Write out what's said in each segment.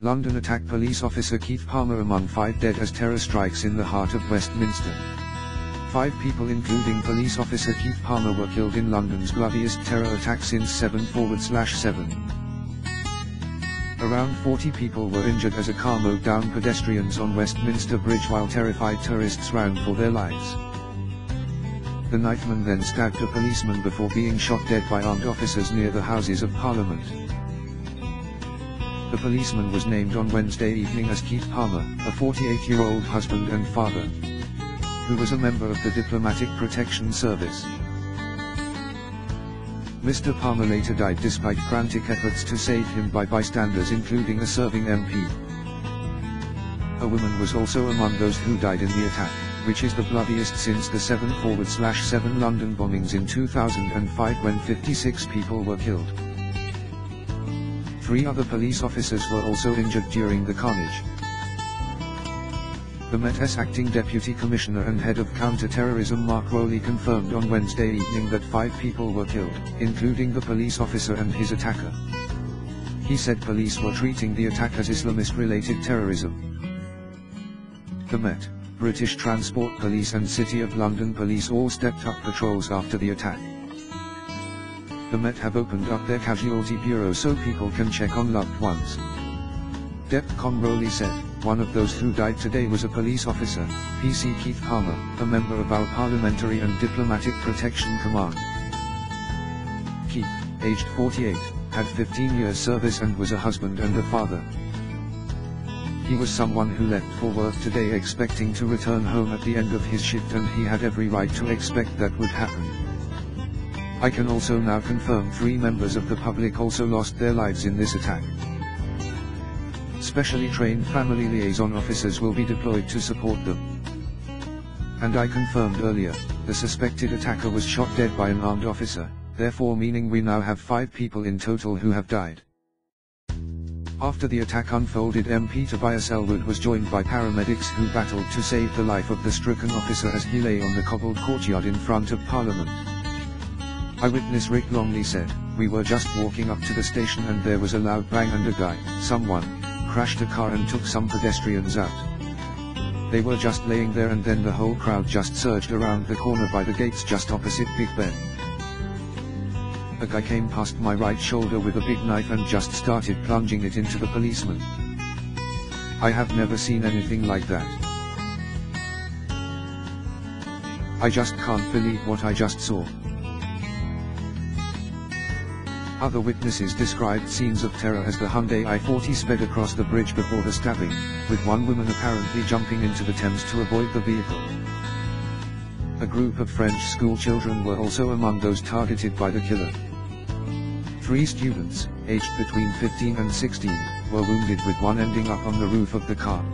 London attack: police officer Keith Palmer among 5 dead as terror strikes in the heart of Westminster. 5 people including police officer Keith Palmer were killed in London's bloodiest terror attack since 7/7. Around 40 people were injured as a car mowed down pedestrians on Westminster Bridge while terrified tourists ran for their lives. The nightman then stabbed a policeman before being shot dead by armed officers near the Houses of Parliament. The policeman was named on Wednesday evening as Keith Palmer, a 48-year-old husband and father, who was a member of the Diplomatic Protection Service. Mr. Palmer later died despite frantic efforts to save him by bystanders, including a serving MP. A woman was also among those who died in the attack, which is the bloodiest since the 7/7 London bombings in 2005, when 56 people were killed. 3 other police officers were also injured during the carnage. The Met's acting deputy commissioner and head of counter-terrorism Mark Rowley confirmed on Wednesday evening that 5 people were killed, including the police officer and his attacker. He said police were treating the attack as Islamist-related terrorism. The Met, British Transport Police and City of London Police all stepped up patrols after the attack. The Met have opened up their casualty bureau so people can check on loved ones. Depcom Rowley said, "One of those who died today was a police officer, PC Keith Palmer, a member of our Parliamentary and Diplomatic Protection Command. Keith, aged 48, had 15 years service and was a husband and a father. He was someone who left for work today expecting to return home at the end of his shift, and he had every right to expect that would happen. I can also now confirm 3 members of the public also lost their lives in this attack. Specially trained family liaison officers will be deployed to support them. And I confirmed earlier, the suspected attacker was shot dead by an armed officer, therefore meaning we now have 5 people in total who have died." After the attack unfolded, MP Tobias Elwood was joined by paramedics who battled to save the life of the stricken officer as he lay on the cobbled courtyard in front of Parliament. Eyewitness Rick Longley said, "We were just walking up to the station and there was a loud bang and a guy, someone, crashed a car and took some pedestrians out. They were just laying there and then the whole crowd just surged around the corner by the gates just opposite Big Ben. A guy came past my right shoulder with a big knife and just started plunging it into the policeman. I have never seen anything like that. I just can't believe what I just saw." Other witnesses described scenes of terror as the Hyundai i40 sped across the bridge before the stabbing, with one woman apparently jumping into the Thames to avoid the vehicle. A group of French schoolchildren were also among those targeted by the killer. 3 students, aged between 15 and 16, were wounded, with one ending up on the roof of the car.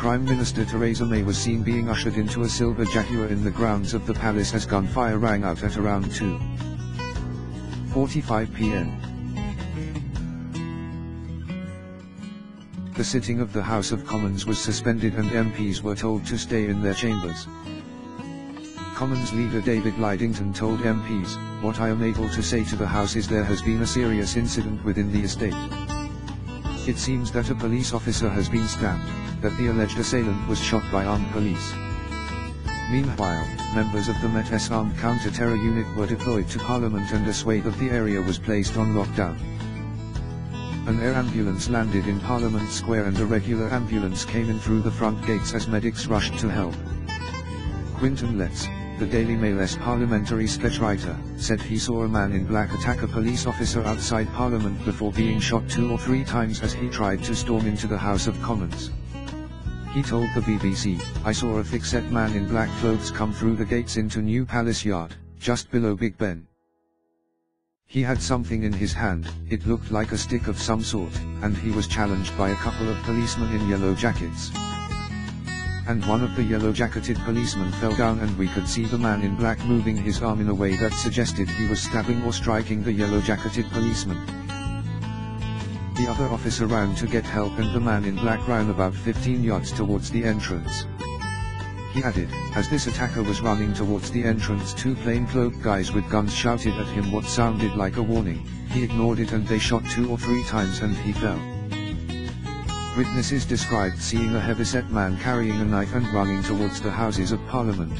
Prime Minister Theresa May was seen being ushered into a silver Jaguar in the grounds of the palace as gunfire rang out at around 2:45 p.m. The sitting of the House of Commons was suspended and MPs were told to stay in their chambers. Commons leader David Lidington told MPs, "What I am able to say to the House is there has been a serious incident within the estate. It seems that a police officer has been stabbed, that the alleged assailant was shot by armed police." Meanwhile, members of the Met's armed counter-terror unit were deployed to Parliament and a swathe of the area was placed on lockdown. An air ambulance landed in Parliament Square and a regular ambulance came in through the front gates as medics rushed to help. Quentin Letts, the Daily Mail's parliamentary sketch writer, said he saw a man in black attack a police officer outside Parliament before being shot 2 or 3 times as he tried to storm into the House of Commons. He told the BBC, "I saw a thick-set man in black clothes come through the gates into New Palace Yard, just below Big Ben. He had something in his hand, it looked like a stick of some sort, and he was challenged by a couple of policemen in yellow jackets. And one of the yellow-jacketed policemen fell down and we could see the man in black moving his arm in a way that suggested he was stabbing or striking the yellow-jacketed policeman. The other officer ran to get help and the man in black ran about 15 yards towards the entrance." He added, "As this attacker was running towards the entrance, 2 plain-clothed guys with guns shouted at him what sounded like a warning, he ignored it and they shot 2 or 3 times and he fell. Witnesses described seeing a heavyset man carrying a knife and running towards the Houses of Parliament.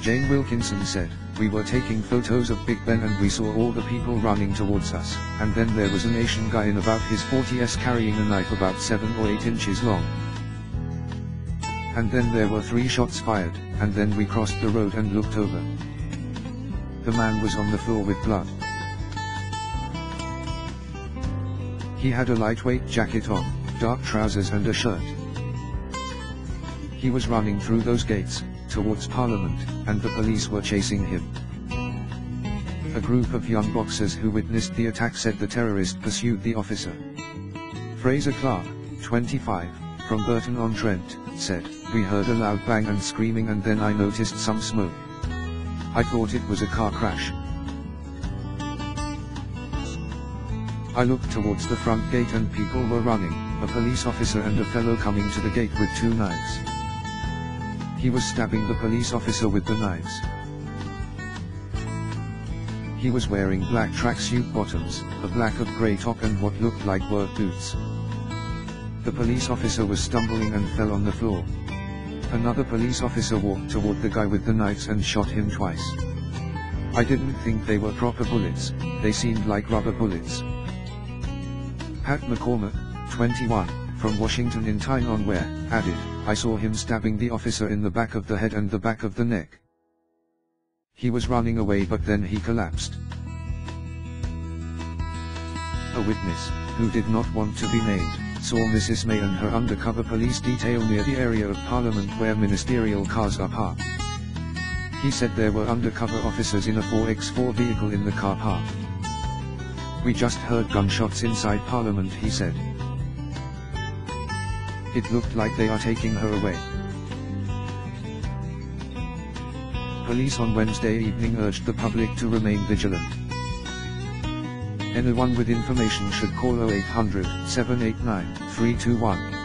Jane Wilkinson said, "We were taking photos of Big Ben and we saw all the people running towards us, and then there was an Asian guy in about his 40s carrying a knife about 7 or 8 inches long. And then there were 3 shots fired, and then we crossed the road and looked over. The man was on the floor with blood. He had a lightweight jacket on, dark trousers and a shirt. He was running through those gates, towards Parliament, and the police were chasing him." A group of young boxers who witnessed the attack said the terrorist pursued the officer. Fraser Clark, 25, from Burton-on-Trent, said, "We heard a loud bang and screaming and then I noticed some smoke. I thought it was a car crash. I looked towards the front gate and people were running, a police officer and a fellow coming to the gate with 2 knives. He was stabbing the police officer with the knives. He was wearing black tracksuit bottoms, a black and grey top and what looked like work boots. The police officer was stumbling and fell on the floor. Another police officer walked toward the guy with the knives and shot him twice. I didn't think they were proper bullets, they seemed like rubber bullets." Pat McCormick, 21, from Washington in Tyne-on-Wear, added, "I saw him stabbing the officer in the back of the head and the back of the neck. He was running away but then he collapsed." A witness, who did not want to be named, saw Mrs May and her undercover police detail near the area of Parliament where ministerial cars are parked. He said there were undercover officers in a 4x4 vehicle in the car park. "We just heard gunshots inside Parliament," he said. "It looked like they are taking her away." Police on Wednesday evening urged the public to remain vigilant. Anyone with information should call 0800 789 321.